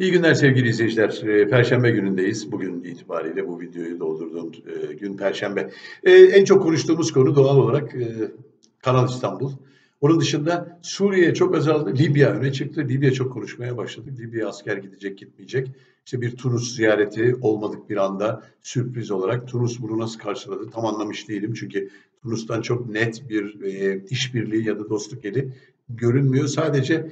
İyi günler sevgili izleyiciler. Perşembe günündeyiz. Bugün itibariyle bu videoyu doldurduğum gün Perşembe. En çok konuştuğumuz konu doğal olarak Kanal İstanbul. Onun dışında Suriye çok azaldı. Libya öne çıktı. Libya çok konuşmaya başladık. Libya asker gidecek gitmeyecek. İşte bir Tunus ziyareti olmadık bir anda sürpriz olarak. Tunus bunu nasıl karşıladı tam anlamış değilim. Çünkü Tunus'tan çok net bir işbirliği ya da dostluk eli görünmüyor. Sadece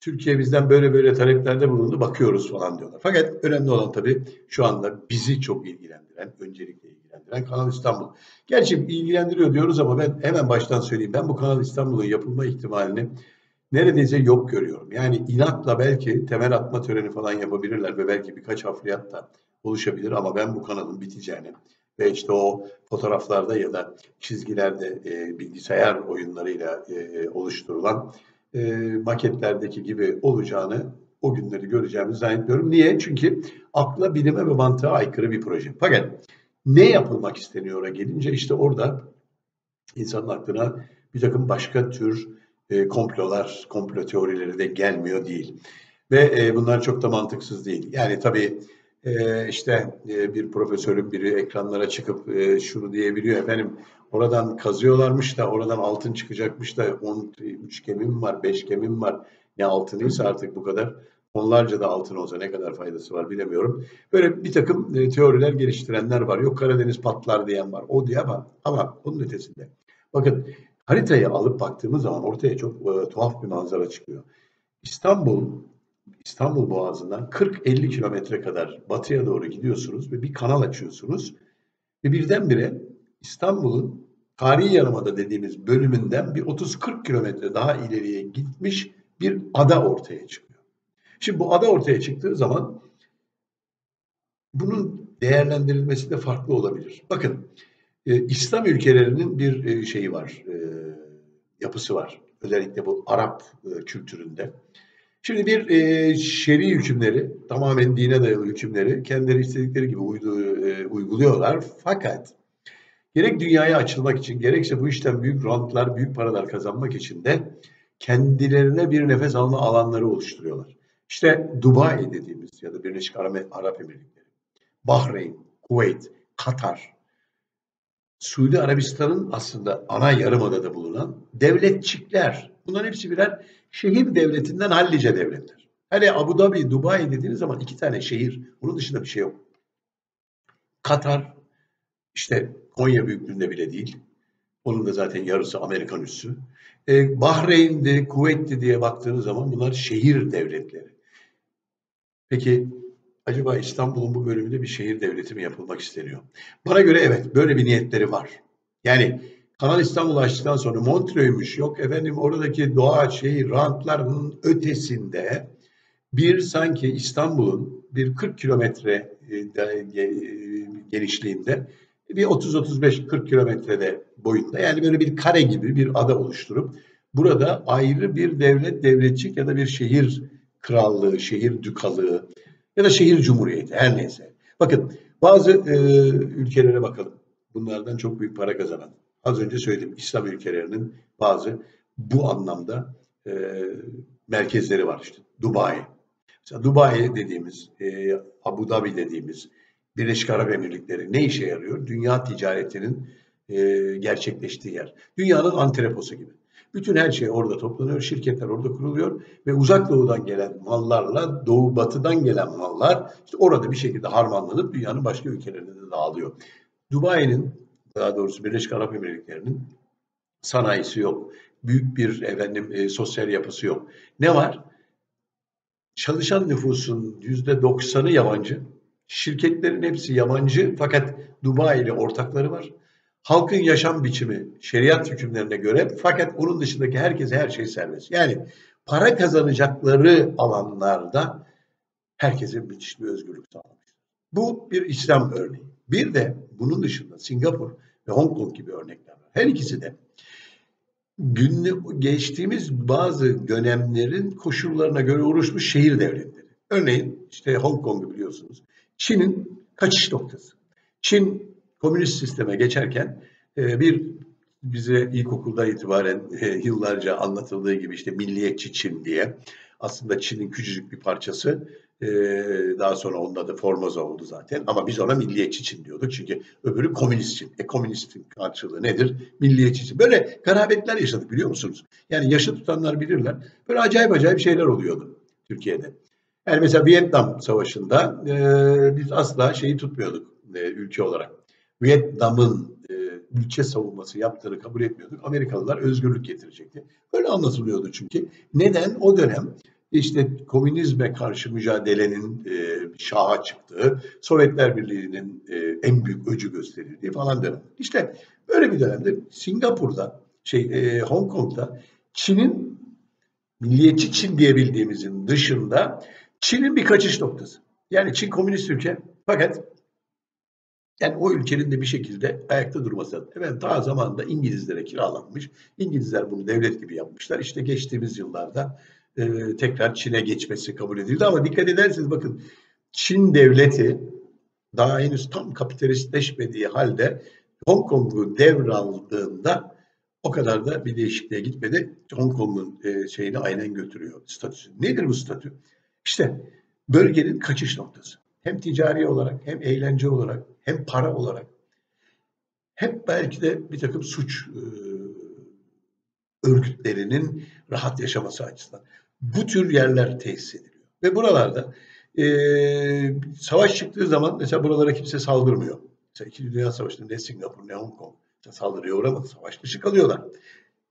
Türkiye bizden böyle böyle taleplerde bulundu, bakıyoruz falan diyorlar. Fakat önemli olan tabii şu anda bizi çok ilgilendiren, öncelikle ilgilendiren Kanal İstanbul. Gerçi ilgilendiriyor diyoruz ama ben hemen baştan söyleyeyim. Ben bu Kanal İstanbul'un yapılma ihtimalini neredeyse yok görüyorum. Yani inatla belki temel atma töreni falan yapabilirler ve belki birkaç hafriyat da oluşabilir ama ben bu kanalın biteceğini ve işte o fotoğraflarda ya da çizgilerde bilgisayar oyunlarıyla oluşturulan maketlerdeki gibi olacağını, o günleri göreceğimizi zannetmiyorum. Niye? Çünkü akla, bilime ve mantığa aykırı bir proje. Fakat ne yapılmak isteniyor'a gelince işte orada insanın aklına bir takım başka tür komplolar, komplo teorileri de gelmiyor değil. Ve bunlar çok da mantıksız değil. Yani tabii işte bir profesörün biri ekranlara çıkıp şunu diyebiliyor. Efendim oradan kazıyorlarmış da oradan altın çıkacakmış da 13 gemim var, 5 gemim var. Ne altınıysa artık bu kadar. Onlarca da altın olsa ne kadar faydası var bilemiyorum. Böyle bir takım teoriler geliştirenler var. Yok Karadeniz patlar diyen var. O diye ama onun ötesinde. Bakın haritayı alıp baktığımız zaman ortaya çok tuhaf bir manzara çıkıyor. İstanbul Boğazı'ndan 40-50 kilometre kadar batıya doğru gidiyorsunuz ve bir kanal açıyorsunuz. Ve birdenbire İstanbul'un tarihi yarımada dediğimiz bölümünden bir 30-40 kilometre daha ileriye gitmiş bir ada ortaya çıkıyor. Şimdi bu ada ortaya çıktığı zaman bunun değerlendirilmesi de farklı olabilir. Bakın İslam ülkelerinin bir şeyi var, yapısı var. Özellikle bu Arap kültüründe. Şimdi bir şer'i hükümleri, tamamen dine dayalı hükümleri kendileri istedikleri gibi uyguluyorlar. Fakat gerek dünyaya açılmak için, gerekse bu işten büyük rantlar, büyük paralar kazanmak için de kendilerine bir nefes alma alanları oluşturuyorlar. İşte Dubai dediğimiz ya da Birleşik Arap Emirlikleri, Bahreyn, Kuveyt, Katar, Suudi Arabistan'ın aslında ana yarımadada bulunan devletçikler. Bunların hepsi birer şehir devletinden hallice devletler. Hele Abu Dhabi, Dubai dediğiniz zaman 2 tane şehir. Bunun dışında bir şey yok. Katar, işte Konya büyüklüğünde bile değil. Onun da zaten yarısı Amerikan üssü. Bahreyn'de, Kuveyt'te diye baktığınız zaman bunlar şehir devletleri. Peki acaba İstanbul'un bu bölümünde bir şehir devleti mi yapılmak isteniyor? Bana göre evet, böyle bir niyetleri var. Yani Kanal İstanbul'u açtıktan sonra Montreux'müş, yok efendim oradaki doğa şeyi, rantların ötesinde bir sanki İstanbul'un bir 40 kilometre genişliğinde, bir 30-35-40 kilometrede boyutta, yani böyle bir kare gibi bir ada oluşturup burada ayrı bir devlet, devletçik ya da bir şehir krallığı, şehir dükalığı ya da şehir cumhuriyeti, her neyse. Bakın bazı ülkelere bakalım, bunlardan çok büyük para kazanan. Az önce söyledim, İslam ülkelerinin bazı bu anlamda merkezleri var işte. Dubai. Mesela Dubai dediğimiz, Abu Dhabi dediğimiz Birleşik Arap Emirlikleri ne işe yarıyor? Dünya ticaretinin gerçekleştiği yer. Dünyanın antreposu gibi. Bütün her şey orada toplanıyor, şirketler orada kuruluyor ve uzak doğudan gelen mallarla doğu batıdan gelen mallar işte orada bir şekilde harmanlanıp dünyanın başka ülkelerine de dağılıyor. Dubai'nin, daha doğrusu Birleşik Arap Emirlikleri'nin sanayisi yok. Büyük bir sosyal yapısı yok. Ne var? Çalışan nüfusun %90'ı yabancı. Şirketlerin hepsi yabancı fakat Dubai ile ortakları var. Halkın yaşam biçimi şeriat hükümlerine göre fakat onun dışındaki herkese her şey serbest. Yani para kazanacakları alanlarda herkese müthiş bir özgürlük sağlamış. Bu bir İslam örneği. Bir de bunun dışında Singapur ve Hong Kong gibi örnekler var. Her ikisi de geçtiğimiz bazı dönemlerin koşullarına göre oluşmuş şehir devletleri. Örneğin işte Hong Kong'u biliyorsunuz. Çin'in kaçış noktası. Çin komünist sisteme geçerken bize ilkokuldan itibaren yıllarca anlatıldığı gibi işte milliyetçi Çin diye aslında Çin'in küçücük bir parçası. Daha sonra onun adı Formosa oldu zaten. Ama biz ona milliyetçi Çin diyorduk. Çünkü öbürü komünist Çin. Komünistin karşılığı nedir? Milliyetçi Çin. Böyle garabetler yaşadık biliyor musunuz? Yani yaşı tutanlar bilirler. Böyle acayip acayip şeyler oluyordu Türkiye'de. Yani mesela Vietnam Savaşı'nda biz asla şeyi tutmuyorduk ülke olarak. Vietnam'ın ülke savunması yaptığını kabul etmiyorduk. Amerikalılar özgürlük getirecekti. Böyle anlatılıyordu çünkü. Neden? O dönem işte komünizme karşı mücadelenin şaha çıktığı, Sovyetler Birliği'nin en büyük öcü gösterildiği falan dönem. İşte böyle bir dönemde Singapur'da, Hong Kong'da Çin'in, milliyetçi Çin diyebildiğimizin dışında Çin'in bir kaçış noktası. Yani Çin komünist ülke fakat yani o ülkenin de bir şekilde ayakta durması lazım. Evet, daha zamanında İngilizlere kiralanmış. İngilizler bunu devlet gibi yapmışlar. İşte geçtiğimiz yıllarda tekrar Çin'e geçmesi kabul edildi. Ama dikkat ederseniz bakın Çin devleti daha henüz tam kapitalistleşmediği halde Hong Kong'u devraldığında o kadar da bir değişikliğe gitmedi. Hong Kong'un şeyini aynen götürüyor statüsü. Nedir bu statü? İşte bölgenin kaçış noktası. Hem ticari olarak, hem eğlence olarak, hem para olarak. Hep belki de bir takım suç örgütlerinin rahat yaşaması açısından. Bu tür yerler tesis ediliyor. Ve buralarda savaş çıktığı zaman mesela buralara kimse saldırmıyor. Mesela 2. Dünya Savaşı'nda ne Singapur ne Hong Kong saldırıya uğramadı. Savaş dışı kalıyorlar.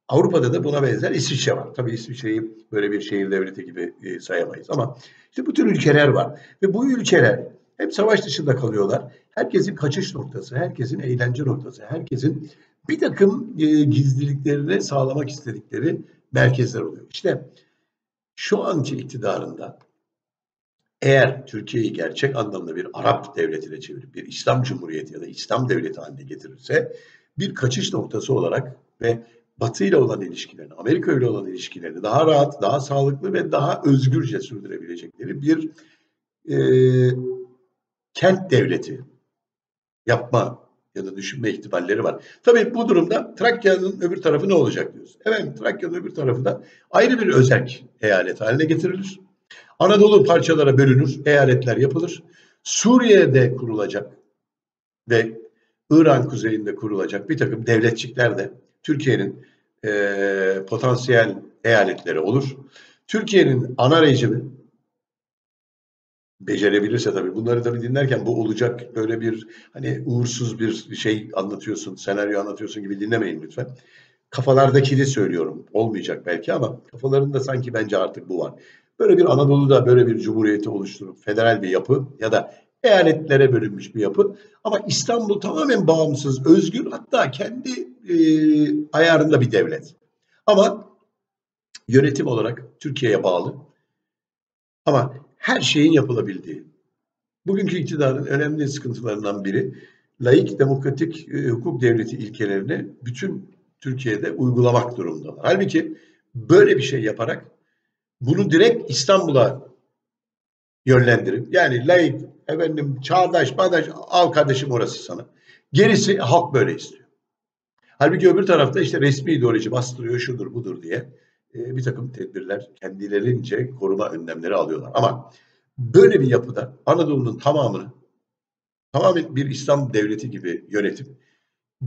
Avrupa'da da buna benzer İsviçre var. Tabii İsviçre'yi böyle bir şehir devleti gibi sayamayız ama işte bu tür ülkeler var. Ve bu ülkeler hep savaş dışında kalıyorlar. Herkesin kaçış noktası, herkesin eğlence noktası, herkesin bir takım gizliliklerini sağlamak istedikleri merkezler oluyor. İşte şu anki iktidarında eğer Türkiye'yi gerçek anlamda bir Arap devletine çevirip bir İslam Cumhuriyeti ya da İslam devleti haline getirirse bir kaçış noktası olarak ve Batı ile olan ilişkilerini, Amerika ile olan ilişkilerini daha rahat, daha sağlıklı ve daha özgürce sürdürebilecekleri bir kent devleti yapma ya da düşünme ihtimalleri var. Tabii bu durumda Trakya'nın öbür tarafı ne olacak diyoruz. Evet, Trakya'nın öbür tarafı da ayrı bir özerk eyalet haline getirilir. Anadolu parçalara bölünür, eyaletler yapılır. Suriye'de kurulacak ve İran kuzeyinde kurulacak bir takım devletçikler de Türkiye'nin potansiyel eyaletleri olur. Türkiye'nin ana rejimi becerebilirse tabii. Bunları tabii dinlerken bu olacak böyle bir hani uğursuz bir şey anlatıyorsun, senaryo anlatıyorsun gibi dinlemeyin lütfen. Kafalardakini söylüyorum. Olmayacak belki ama kafalarında sanki bence artık bu var. Böyle bir Anadolu'da böyle bir cumhuriyeti oluşturup federal bir yapı ya da eyaletlere bölünmüş bir yapı. Ama İstanbul tamamen bağımsız, özgür, hatta kendi ayarında bir devlet. Ama yönetim olarak Türkiye'ye bağlı. Ama her şeyin yapılabildiği. Bugünkü iktidarın önemli sıkıntılarından biri laik, demokratik hukuk devleti ilkelerini bütün Türkiye'de uygulamak durumunda. Halbuki böyle bir şey yaparak bunu direkt İstanbul'a yönlendirip yani laik, efendim çağdaş, bağdaş, al kardeşim orası sana. Gerisi halk böyle istiyor. Halbuki öbür tarafta işte resmi ideoloji bastırıyor, şudur budur diye bir takım tedbirler kendilerince koruma önlemleri alıyorlar. Ama böyle bir yapıda Anadolu'nun tamamını tamamen bir İslam devleti gibi yönetip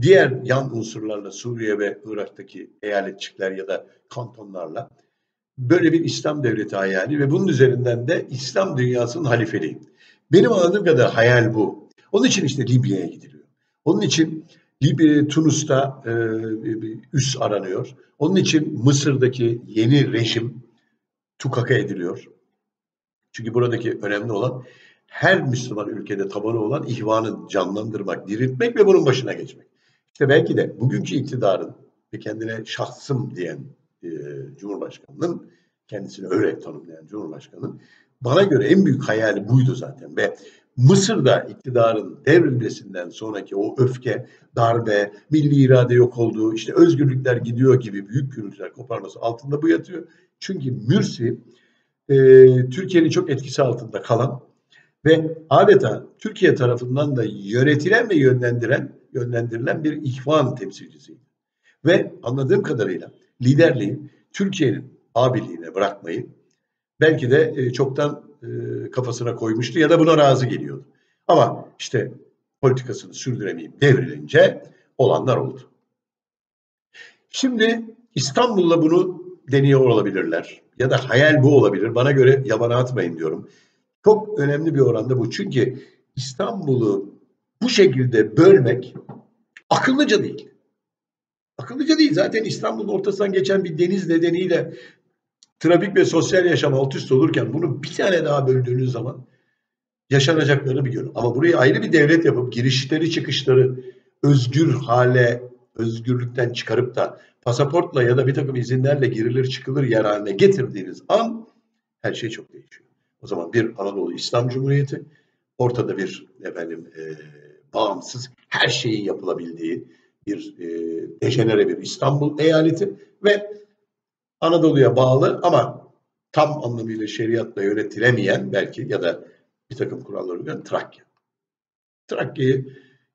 diğer yan unsurlarla Suriye ve Irak'taki eyaletçikler ya da kantonlarla böyle bir İslam devleti hayali ve bunun üzerinden de İslam dünyasının halifeliği. Benim anladığım kadar hayal bu. Onun için işte Libya'ya gidiliyor. Onun için Tunus'ta üs aranıyor. Onun için Mısır'daki yeni rejim tukaka ediliyor. Çünkü buradaki önemli olan her Müslüman ülkede tabanı olan ihvanı canlandırmak, diriltmek ve bunun başına geçmek. İşte belki de bugünkü iktidarın ve kendine şahsım diyen Cumhurbaşkanı'nın, kendisini öyle tanımlayan Cumhurbaşkanı'nın bana göre en büyük hayali buydu zaten ve Mısır'da iktidarın devrilmesinden sonraki o öfke, darbe, milli irade yok olduğu, işte özgürlükler gidiyor gibi büyük gürültüler koparması altında bu yatıyor. Çünkü Mürsi Türkiye'nin çok etkisi altında kalan ve adeta Türkiye tarafından da yönetilen ve yönlendirilen bir ihvan temsilcisiydi. Ve anladığım kadarıyla liderliği Türkiye'nin abiliğine bırakmayı belki de çoktan kafasına koymuştu ya da buna razı geliyordu. Ama işte politikasını sürdüremeyip devrilince olanlar oldu. Şimdi İstanbul'la bunu deniyor olabilirler ya da hayal bu olabilir. Bana göre yabana atmayın diyorum. Çok önemli bir oranda bu. Çünkü İstanbul'u bu şekilde bölmek akıllıca değil. Akıllıca değil. Zaten İstanbul'un ortasından geçen bir deniz nedeniyle trafik ve sosyal yaşam alt üst olurken bunu bir tane daha böldüğünüz zaman yaşanacaklarını biliyorum. Ama burayı ayrı bir devlet yapıp girişleri çıkışları özgür hale, özgürlükten çıkarıp da pasaportla ya da bir takım izinlerle girilir çıkılır yer haline getirdiğiniz an her şey çok değişiyor. O zaman bir Anadolu İslam Cumhuriyeti, ortada bir efendim bağımsız her şeyin yapılabildiği bir dejenere bir İstanbul eyaleti ve Anadolu'ya bağlı ama tam anlamıyla şeriatla yönetilemeyen belki ya da bir takım kuralları uyan Trakya. Trakya'yı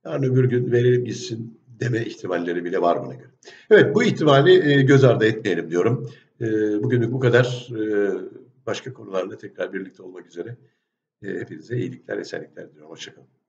yani öbür gün verelim gitsin deme ihtimalleri bile var buna göre. Evet, bu ihtimali göz ardı etmeyelim diyorum. Bugünlük bu kadar. Başka konularla tekrar birlikte olmak üzere. Hepinize iyilikler, esenlikler diliyorum. Hoşçakalın.